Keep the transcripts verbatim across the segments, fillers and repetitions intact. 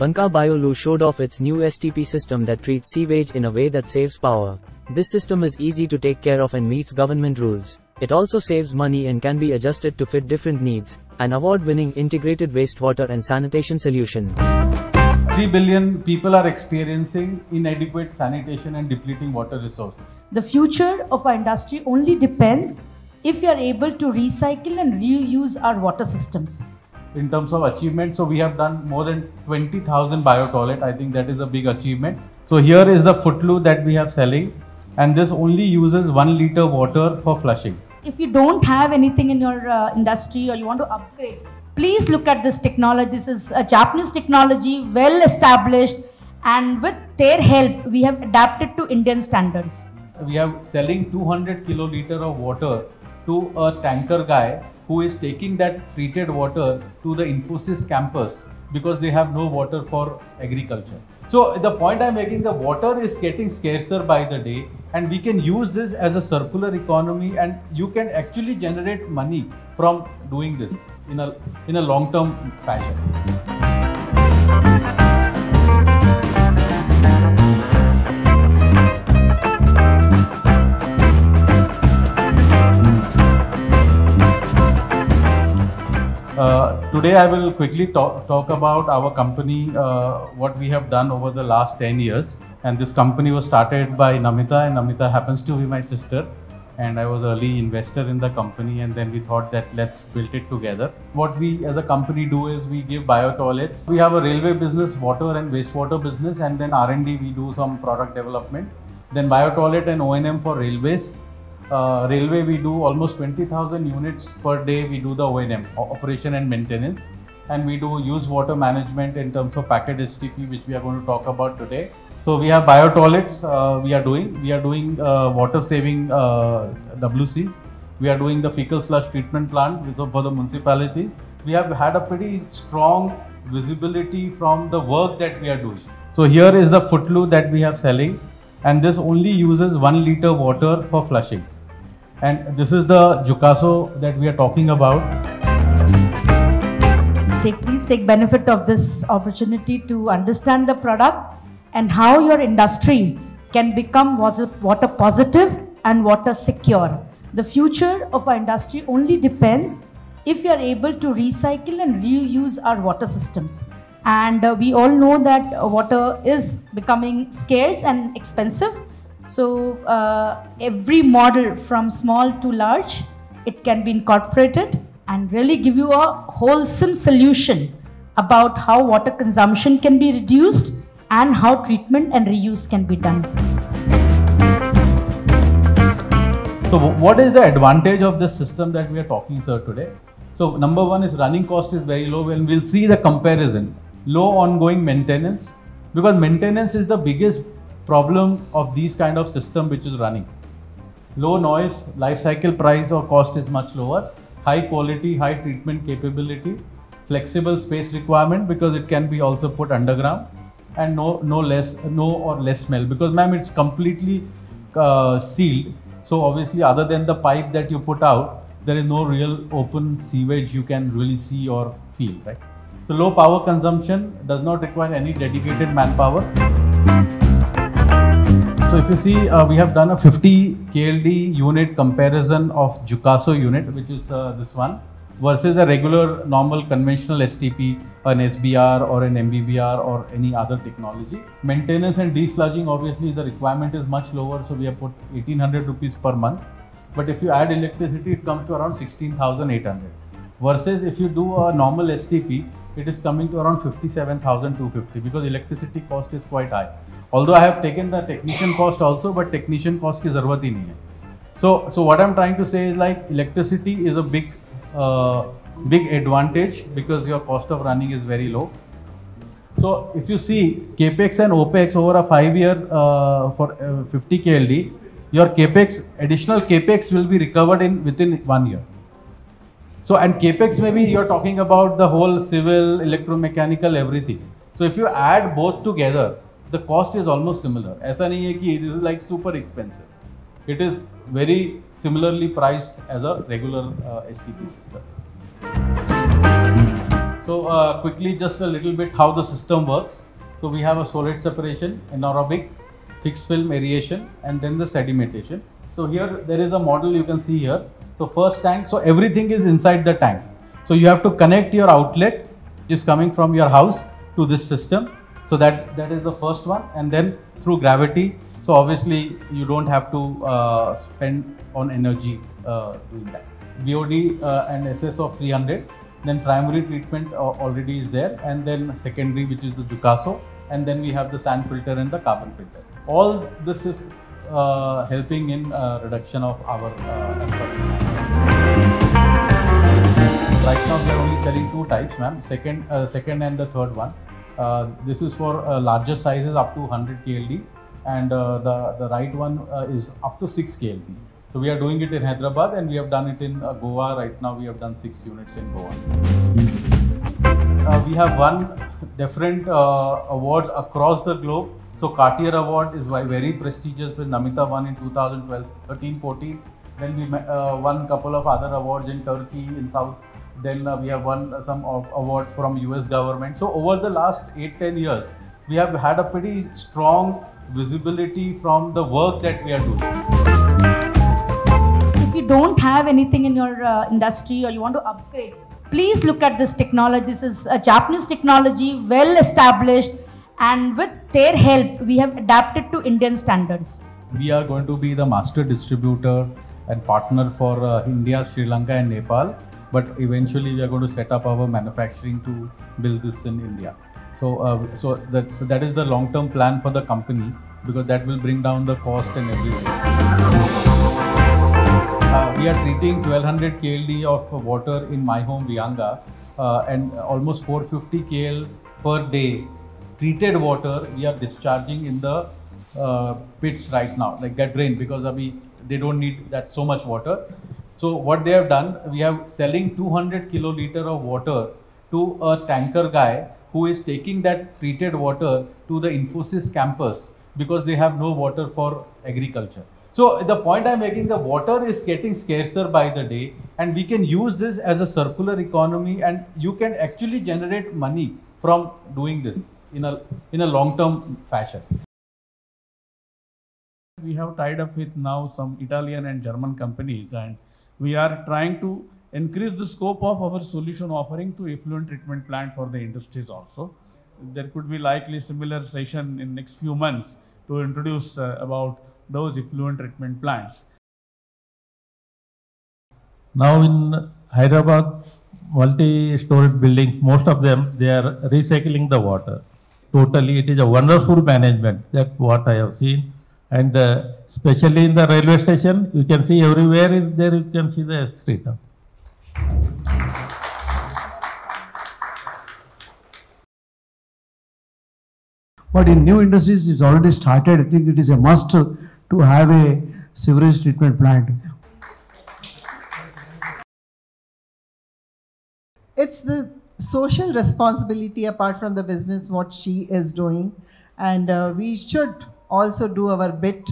Banka Bioloo showed off its new S T P system that treats sewage in a way that saves power. This system is easy to take care of and meets government rules. It also saves money and can be adjusted to fit different needs. An award-winning integrated wastewater and sanitation solution. three billion people are experiencing inadequate sanitation and depleting water resources. The future of our industry only depends if we are able to recycle and reuse our water systems. In terms of achievement, so we have done more than twenty thousand bio toilet. I think that is a big achievement. So here is the foot loo that we have selling, and this only uses one liter water for flushing. If you don't have anything in your uh, industry or you want to upgrade, please look at this technology. This is a Japanese technology, well established, and with their help, we have adapted to Indian standards. We are selling two hundred kiloliter of water to a tanker guy who is taking that treated water to the Infosys campus because they have no water for agriculture. So the point I'm making, the water is getting scarcer by the day, and we can use this as a circular economy, and you can actually generate money from doing this in a, in a long-term fashion. Uh, today I will quickly talk, talk about our company, uh, what we have done over the last ten years. And this company was started by Namita, and Namita happens to be my sister. And I was an early investor in the company, and then we thought that let's build it together. What we as a company do is we give bio toilets. We have a railway business, water and wastewater business, and then R and D, we do some product development. Then bio toilet and O and M for railways. Uh, railway, we do almost twenty thousand units per day. We do the O and M, operation and maintenance, and we do use water management in terms of packet S T P, which we are going to talk about today. So we have bio toilets. Uh, we are doing we are doing uh, water saving uh, W Cs. We are doing the fecal sludge treatment plant with, for the municipalities. We have had a pretty strong visibility from the work that we are doing. So here is the foot loo that we have selling, and this only uses one liter water for flushing. And this is the Jukaso that we are talking about. Take, please take benefit of this opportunity to understand the product and how your industry can become water positive and water secure. The future of our industry only depends if we are able to recycle and reuse our water systems. And uh, we all know that uh, water is becoming scarce and expensive. So uh, every model from small to large, it can be incorporated and really give you a wholesome solution about how water consumption can be reduced and how treatment and reuse can be done. So what is the advantage of this system that we are talking, sir, today? So number one is running cost is very low, and we'll see the comparison. Low ongoing maintenance, because maintenance is the biggest problem of these kind of system which is running. Low noise, life cycle price or cost is much lower. High quality, high treatment capability, flexible space requirement because it can be also put underground, and no, no less, no or less smell, because ma'am, it's completely uh, sealed. So obviously, other than the pipe that you put out, there is no real open sewage you can really see or feel, right? So low power consumption, does not require any dedicated manpower. So if you see, uh, we have done a fifty K L D unit comparison of Jukaso unit, which is uh, this one, versus a regular normal conventional S T P, an S B R or an M B B R or any other technology. Maintenance and desludging, obviously the requirement is much lower. So we have put eighteen hundred rupees per month. But if you add electricity, it comes to around sixteen thousand eight hundred. Versus if you do a normal S T P, it is coming to around fifty-seven thousand two hundred fifty, because electricity cost is quite high. Although I have taken the technician cost also, but technician cost ki zarurat hi nahi hai. So, so what I'm trying to say is, like, electricity is a big, uh, big advantage because your cost of running is very low. So if you see Capex and Opex over a five year uh, for uh, fifty K L D, your Capex, additional Capex will be recovered in within one year. So, and Capex, maybe you're talking about the whole civil, electromechanical, everything. So if you add both together, the cost is almost similar. Aisa nahi hai ki it is like super expensive. It is very similarly priced as a regular uh, S T P system. So uh, quickly, just a little bit how the system works. So we have a solid separation, anaerobic, fixed film aeration, and then the sedimentation. So here there is a model you can see here. So first tank, so everything is inside the tank. So you have to connect your outlet, which is coming from your house, to this system. So that, that is the first one, and then through gravity. So obviously you don't have to uh, spend on energy uh, doing that. B O D uh, and S S of three hundred. Then primary treatment already is there, and then secondary, which is the Jukaso, and then we have the sand filter and the carbon filter. All this is uh, helping in uh, reduction of our uh, asphalt. Right now we are only selling two types, ma'am, second, uh, second and the third one. Uh, this is for uh, larger sizes up to one hundred K L D, and uh, the, the right one uh, is up to six K L D. So we are doing it in Hyderabad, and we have done it in uh, Goa. Right now we have done six units in Goa. Uh, we have won different uh, awards across the globe. So Cartier Award is very prestigious, with Namita won in two thousand twelve, thirteen, fourteen. Then we uh, won a couple of other awards in Turkey, in South. Then uh, we have won some awards from U S government. So over the last eight to ten years, we have had a pretty strong visibility from the work that we are doing. Don't have anything in your uh, industry, or you want to upgrade, please look at this technology. This is a Japanese technology, well established, and with their help, we have adapted to Indian standards. We are going to be the master distributor and partner for uh, India, Sri Lanka and Nepal, but eventually we are going to set up our manufacturing to build this in India. So, uh, so, that, so that is the long-term plan for the company, because that will bring down the cost and everything. Uh, we are treating twelve hundred K L D of uh, water in my home, Vyanga, uh, and almost four hundred fifty K L per day treated water we are discharging in the uh, pits right now, like that drain, because abhi, they don't need that so much water. So what they have done, we are selling two hundred kiloliter of water to a tanker guy who is taking that treated water to the Infosys campus, because they have no water for agriculture. So the point I'm making, the water is getting scarcer by the day, and we can use this as a circular economy, and you can actually generate money from doing this in a, in a long-term fashion. We have tied up with now some Italian and German companies, and we are trying to increase the scope of our solution offering to effluent treatment plant for the industries also. There could be likely similar session in next few months to introduce uh, about those effluent treatment plants. Now in Hyderabad, multi-storied buildings, most of them, they are recycling the water. Totally, it is a wonderful management, that's what I have seen. And uh, especially in the railway station, you can see everywhere there, you can see the excreta. But in new industries, it's already started. I think it is a must to have a sewerage treatment plant. It's the social responsibility apart from the business what she is doing, and uh, we should also do our bit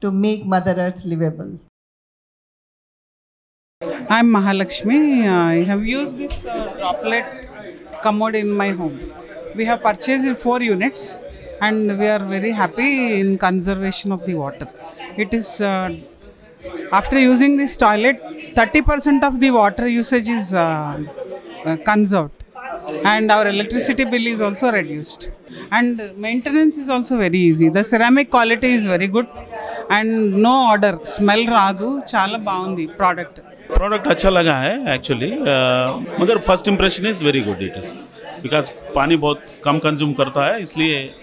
to make Mother Earth livable. I'm Mahalakshmi. I have used this uh, droplet commode in my home. We have purchased four units. And we are very happy in conservation of the water. It is, uh, after using this toilet, thirty percent of the water usage is uh, uh, conserved. And our electricity bill is also reduced. And maintenance is also very easy. The ceramic quality is very good. And no odor, smell radu, chala baundi, product. Product acha laga hai, actually. But uh, first impression is very good, it is. Because पानी बहुत कम consume करता है, इसलिए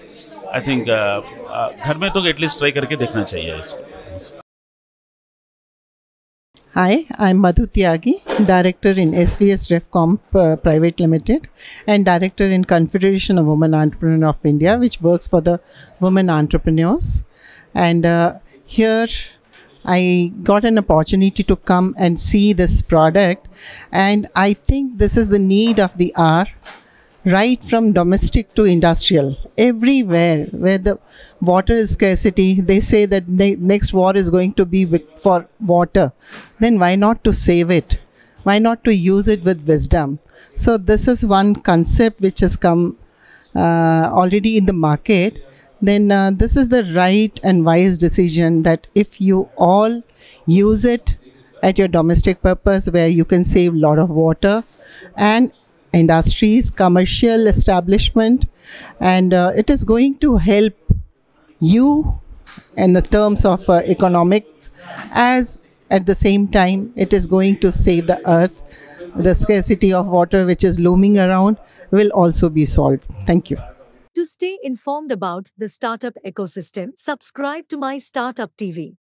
I think uh, uh, घर में तो at least try करके देखना चाहिए इसको. Hi, I'm Madhu Tyagi, Director in S V S RefComp uh, Private Limited and Director in Confederation of Women Entrepreneurs of India, which works for the women entrepreneurs. And uh, here I got an opportunity to come and see this product, and I think this is the need of the hour. Right from domestic to industrial, everywhere where the water is scarcity, they say that ne next war is going to be for water. Then why not to save it? why not to use it with wisdom? So this is one concept which has come uh, already in the market. Then uh, this is the right and wise decision that if you all use it at your domestic purpose, where you can save a lot of water, and industries, commercial establishment, and uh, it is going to help you in the terms of uh, economics, as at the same time it is going to save the earth. The scarcity of water which is looming around will also be solved. Thank you. To stay informed about the startup ecosystem, subscribe to My Startup T V.